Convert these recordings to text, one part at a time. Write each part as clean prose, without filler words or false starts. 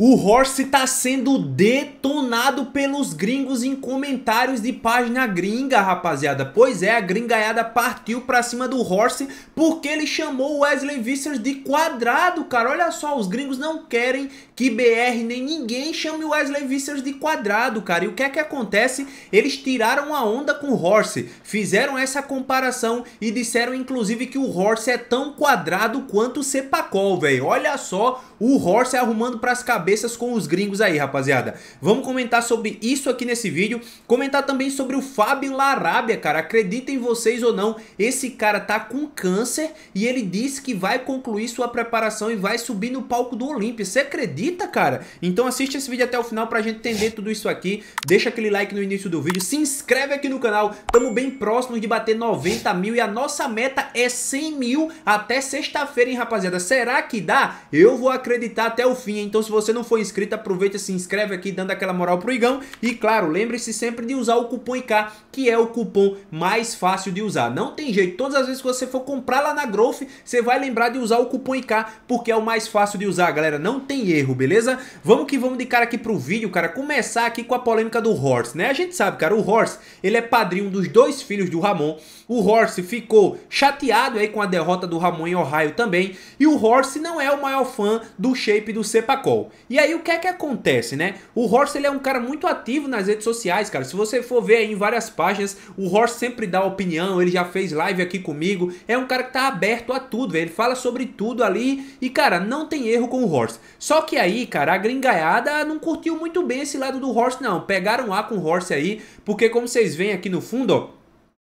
O Horst tá sendo detonado pelos gringos em comentários de página gringa, rapaziada. Pois é, a gringaiada partiu pra cima do Horst porque ele chamou o Wesley Vissers de quadrado, cara. Olha só, os gringos não querem que BR nem ninguém chame o Wesley Vissers de quadrado, cara. E o que é que acontece? Eles tiraram a onda com o Horst, fizeram essa comparação e disseram, inclusive, que o Horst é tão quadrado quanto o Cepacol, velho. Olha só, o Horst arrumando pras cabeças com os gringos aí, rapaziada. Vamos comentar sobre isso aqui nesse vídeo, comentar também sobre o Fábio Larábia, cara. Acreditem vocês ou não, esse cara tá com câncer e ele disse que vai concluir sua preparação e vai subir no palco do Olympia. Você acredita, cara? Então assiste esse vídeo até o final pra gente entender tudo isso aqui. Deixa aquele like no início do vídeo, se inscreve aqui no canal, tamo bem próximos de bater 90 mil, e a nossa meta é 100 mil até sexta-feira, hein, rapaziada? Será que dá? Eu vou acreditar até o fim, hein? Então se você não for inscrito, aproveita e se inscreve aqui, dando aquela moral pro Igão. E claro, lembre-se sempre de usar o cupom IK, que é o cupom mais fácil de usar. Não tem jeito, todas as vezes que você for comprar lá na Growth, você vai lembrar de usar o cupom IK, porque é o mais fácil de usar, galera. Não tem erro, beleza? Vamos que vamos de cara aqui pro vídeo, cara. Começar aqui com a polêmica do Horst, né? A gente sabe, cara, o Horst, ele é padrinho dos dois filhos do Ramon. O Horst ficou chateado aí com a derrota do Ramon em Ohio também. E o Horst não é o maior fã do shape do Cepacol. E aí o que é que acontece, né? O Horst, ele é um cara muito ativo nas redes sociais, cara. Se você for ver aí em várias páginas, o Horst sempre dá opinião, ele já fez live aqui comigo. É um cara que tá aberto a tudo, velho. Ele fala sobre tudo ali e, cara, não tem erro com o Horst. Só que aí, cara, a gringaiada não curtiu muito bem esse lado do Horst, não. Pegaram lá com o Horst aí, porque como vocês veem aqui no fundo, ó,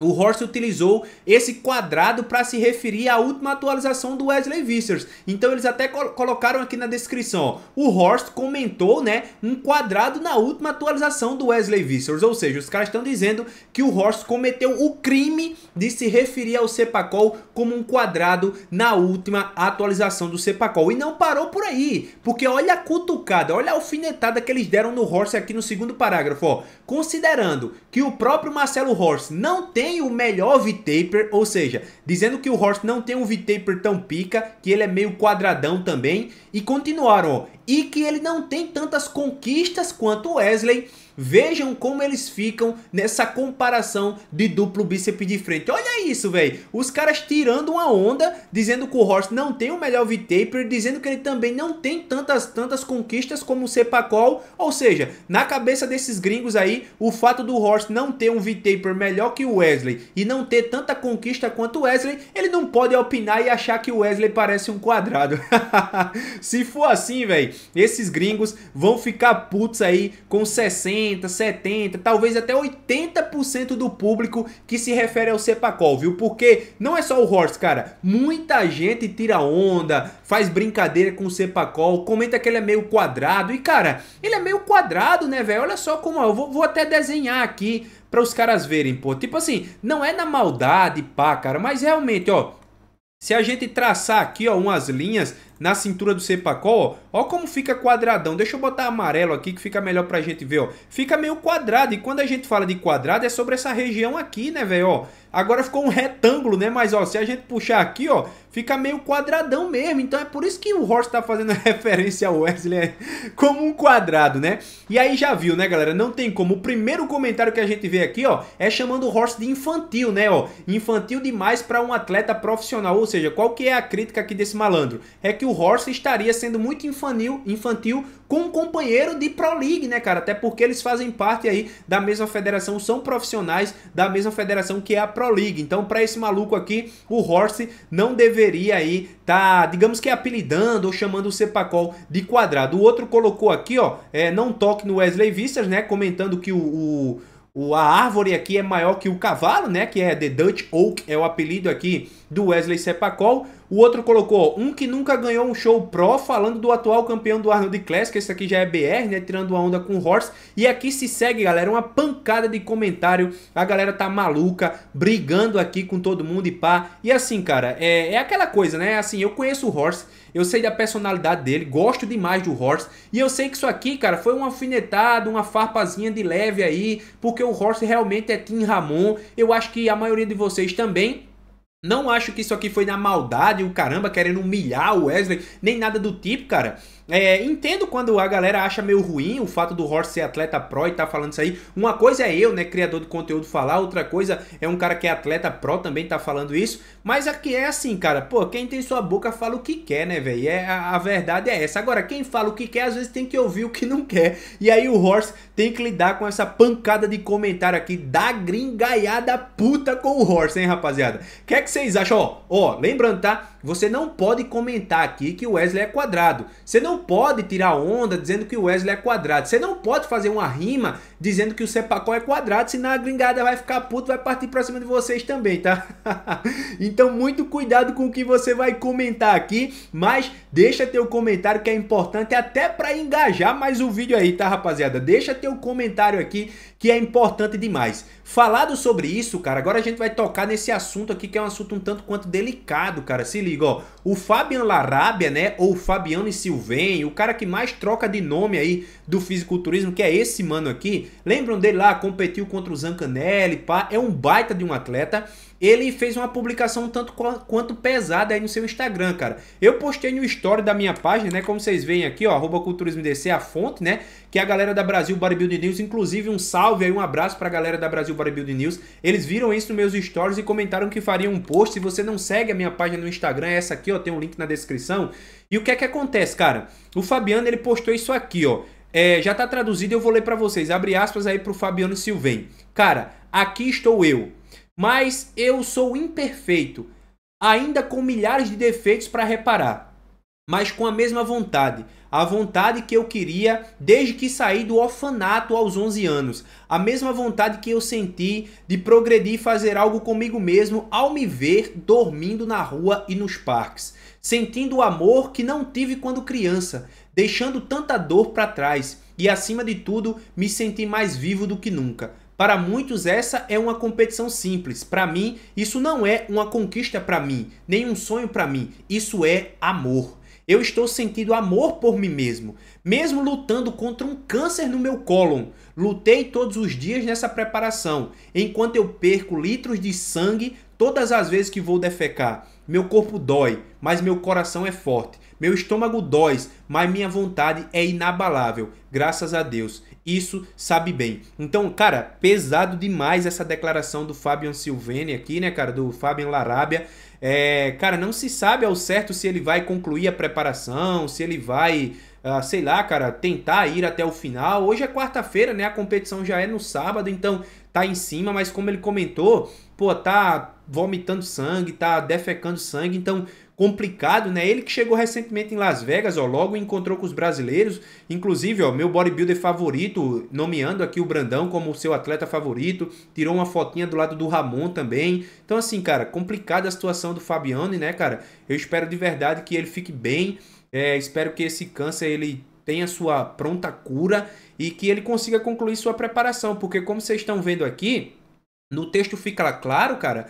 o Horst utilizou esse quadrado para se referir à última atualização do Wesley Vissers. Então eles até colocaram aqui na descrição, ó, o Horst comentou, né, um quadrado na última atualização do Wesley Vissers. Ou seja, os caras estão dizendo que o Horst cometeu o crime de se referir ao Cepacol como um quadrado na última atualização do Cepacol. E não parou por aí, porque olha a cutucada, olha a alfinetada que eles deram no Horst aqui no segundo parágrafo, ó. Considerando que o próprio Marcelo Horst não tem o melhor V-taper, ou seja, dizendo que o Horst não tem um V-taper tão pica, que ele é meio quadradão também, e continuaram, ó, e que ele não tem tantas conquistas quanto o Wesley. Vejam como eles ficam nessa comparação de duplo bíceps de frente. Olha isso, velho. Os caras tirando uma onda, dizendo que o Horst não tem o melhor V-taper, dizendo que ele também não tem tantas conquistas como o Cepacol. Ou seja, na cabeça desses gringos aí, o fato do Horst não ter um V-taper melhor que o Wesley e não ter tanta conquista quanto o Wesley, ele não pode opinar e achar que o Wesley parece um quadrado. Se for assim, velho, esses gringos vão ficar putos aí com 60, 70, talvez até 80% do público que se refere ao Cepacol, viu? Porque não é só o Horst, cara. Muita gente tira onda, faz brincadeira com o Cepacol, comenta que ele é meio quadrado. E, cara, ele é meio quadrado, né, velho? Olha só como... Eu vou até desenhar aqui para os caras verem, pô. Tipo assim, não é na maldade, pá, cara. Mas realmente, ó, se a gente traçar aqui, ó, umas linhas na cintura do Cepacol, ó, ó como fica quadradão. Deixa eu botar amarelo aqui que fica melhor pra gente ver, ó. Fica meio quadrado, e quando a gente fala de quadrado é sobre essa região aqui, né, velho, ó. Agora ficou um retângulo, né, mas, ó, se a gente puxar aqui, ó, fica meio quadradão mesmo. Então é por isso que o Horst tá fazendo referência ao Wesley como um quadrado, né. E aí já viu, né, galera, não tem como. O primeiro comentário que a gente vê aqui, ó, é chamando o Horst de infantil, né, ó. Infantil demais pra um atleta profissional. Ou seja, qual que é a crítica aqui desse malandro? É que o Horst estaria sendo muito infantil com um companheiro de Pro League, né, cara? Até porque eles fazem parte aí da mesma federação, são profissionais da mesma federação que é a Pro League. Então, para esse maluco aqui, o Horst não deveria aí tá, digamos que apelidando ou chamando o Cepacol de quadrado. O outro colocou aqui, ó, não toque no Wesley Vissers, né, comentando que a árvore aqui é maior que o cavalo, né, que é The Dutch Oak, é o apelido aqui do Wesley Cepacol. O outro colocou, ó, um que nunca ganhou um show pro, falando do atual campeão do Arnold Classic, esse aqui já é BR, né, tirando a onda com o Horst. E aqui se segue, galera, uma pancada de comentário, a galera tá maluca, brigando aqui com todo mundo e pá. E assim, cara, é aquela coisa, né, assim, eu conheço o Horst, eu sei da personalidade dele, gosto demais do Horst, e eu sei que isso aqui, cara, foi um alfinetado, uma farpazinha de leve aí, porque o Horst realmente é Team Ramon. Eu acho que a maioria de vocês também. Não acho que isso aqui foi na maldade, o caramba, querendo humilhar o Wesley, nem nada do tipo, cara. Entendo quando a galera acha meio ruim o fato do Horst ser atleta pro e tá falando isso aí. Uma coisa é eu, né, criador de conteúdo, falar. Outra coisa é um cara que é atleta pro também tá falando isso. Mas aqui é assim, cara. Pô, quem tem sua boca fala o que quer, né, velho? A verdade é essa. Agora, quem fala o que quer, às vezes tem que ouvir o que não quer. E aí o Horst tem que lidar com essa pancada de comentário aqui da gringaiada puta com o Horst, hein, rapaziada? O que é que vocês acham? Ó, lembrando, tá? Você não pode comentar aqui que o Wesley é quadrado. Você não pode tirar onda dizendo que o Wesley é quadrado. Você não pode fazer uma rima dizendo que o Cepacol é quadrado, senão a gringada vai ficar puta, vai partir pra cima de vocês também, tá? Então muito cuidado com o que você vai comentar aqui, mas deixa teu comentário que é importante até pra engajar mais o vídeo aí, tá, rapaziada? Deixa teu comentário aqui que é importante demais. Falado sobre isso, cara, agora a gente vai tocar nesse assunto aqui que é um assunto um tanto quanto delicado, cara. Se liga, ó. O Fábio Larábia, né, ou Fabiano Silvente, o cara que mais troca de nome aí do fisiculturismo, que é esse mano aqui. Lembram dele lá? Competiu contra o Zancanelli, pá. É um baita de um atleta. Ele fez uma publicação tanto quanto pesada aí no seu Instagram, cara. Eu postei no story da minha página, né? Como vocês veem aqui, ó, @culturismodc, a fonte, né? Que é a galera da Brasil Bodybuilding News. Inclusive, um salve aí, um abraço pra galera da Brasil Bodybuilding News. Eles viram isso nos meus stories e comentaram que fariam um post. Se você não segue a minha página no Instagram, é essa aqui, ó. Tem um link na descrição. E o que é que acontece, cara? O Fabiano, ele postou isso aqui, ó. Já tá traduzido, eu vou ler pra vocês. Abre aspas aí pro Fabiano Silvente. Cara, aqui estou eu. Mas eu sou imperfeito, ainda com milhares de defeitos para reparar, mas com a mesma vontade. A vontade que eu queria desde que saí do orfanato aos 11 anos. A mesma vontade que eu senti de progredir e fazer algo comigo mesmo ao me ver dormindo na rua e nos parques. Sentindo o amor que não tive quando criança, deixando tanta dor para trás. E acima de tudo, me senti mais vivo do que nunca. Para muitos essa é uma competição simples. Para mim, isso não é uma conquista para mim, nem um sonho para mim. Isso é amor. Eu estou sentindo amor por mim mesmo. Mesmo lutando contra um câncer no meu cólon, lutei todos os dias nessa preparação. Enquanto eu perco litros de sangue todas as vezes que vou defecar. Meu corpo dói, mas meu coração é forte. Meu estômago dói, mas minha vontade é inabalável. Graças a Deus. Isso sabe bem. Então, cara, pesado demais essa declaração do Fábio Silvente aqui, né, cara? Do Fábio Larábia. Cara, não se sabe ao certo se ele vai concluir a preparação, se ele vai... sei lá, cara, tentar ir até o final. Hoje é quarta-feira, né? A competição já é no sábado, então tá em cima, mas como ele comentou, pô, tá vomitando sangue, tá defecando sangue, então complicado, né? Ele que chegou recentemente em Las Vegas, ó, logo encontrou com os brasileiros, inclusive, ó, meu bodybuilder favorito, nomeando aqui o Brandão como seu atleta favorito, tirou uma fotinha do lado do Ramon também. Então assim, cara, complicada a situação do Fabiano, né, cara? Eu espero de verdade que ele fique bem. Espero que esse câncer ele tenha sua pronta cura e que ele consiga concluir sua preparação, porque como vocês estão vendo aqui, no texto fica claro, cara,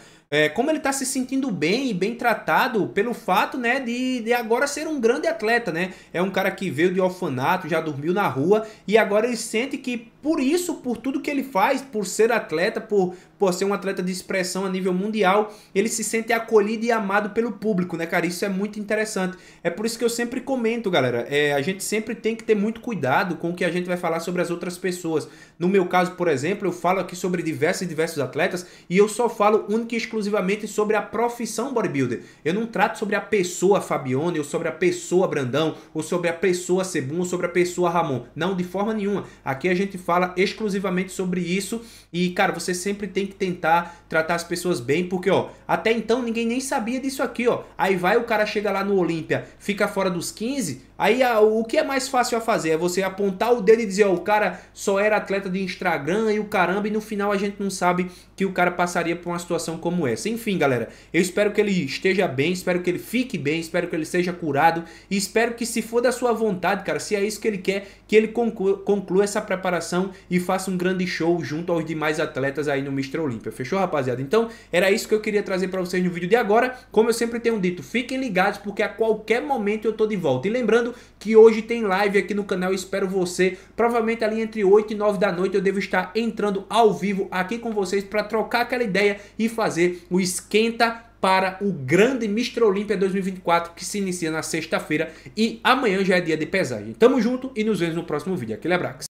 como ele está se sentindo bem e bem tratado pelo fato, né, de agora ser um grande atleta, né? É um cara que veio de orfanato, já dormiu na rua e agora ele sente que por isso, por tudo que ele faz, por ser atleta, por ser um atleta de expressão a nível mundial, ele se sente acolhido e amado pelo público, né, cara? Isso é muito interessante. É por isso que eu sempre comento, galera. A gente sempre tem que ter muito cuidado com o que a gente vai falar sobre as outras pessoas. No meu caso, por exemplo, eu falo aqui sobre diversos atletas e eu só falo única e exclusivamente sobre a profissão bodybuilder. Eu não trato sobre a pessoa Fabione, ou sobre a pessoa Brandão, ou sobre a pessoa Sebum, ou sobre a pessoa Ramon. Não, de forma nenhuma. Aqui a gente fala exclusivamente sobre isso e, cara, você sempre tem que tentar tratar as pessoas bem, porque, ó, até então ninguém nem sabia disso aqui, ó. Aí vai o cara chega lá no Olympia, fica fora dos 15, aí o que é mais fácil a fazer é você apontar o dedo e dizer, ó, o cara só era atleta de Instagram e o caramba, e no final a gente não sabe que o cara passaria por uma situação como essa. Enfim, galera, eu espero que ele esteja bem, espero que ele fique bem, espero que ele seja curado e espero que, se for da sua vontade, cara, se é isso que ele quer, que ele conclua essa preparação e faça um grande show junto aos demais atletas aí no Mr. Olympia. Fechou, rapaziada? Então, era isso que eu queria trazer pra vocês no vídeo de agora. Como eu sempre tenho dito, fiquem ligados porque a qualquer momento eu tô de volta. E lembrando que hoje tem live aqui no canal, eu espero você. Provavelmente ali entre 8 e 9 da noite eu devo estar entrando ao vivo aqui com vocês pra trocar aquela ideia e fazer o esquenta para o grande Mr. Olympia 2024, que se inicia na sexta-feira e amanhã já é dia de pesagem. Tamo junto e nos vemos no próximo vídeo. Aquele abraço.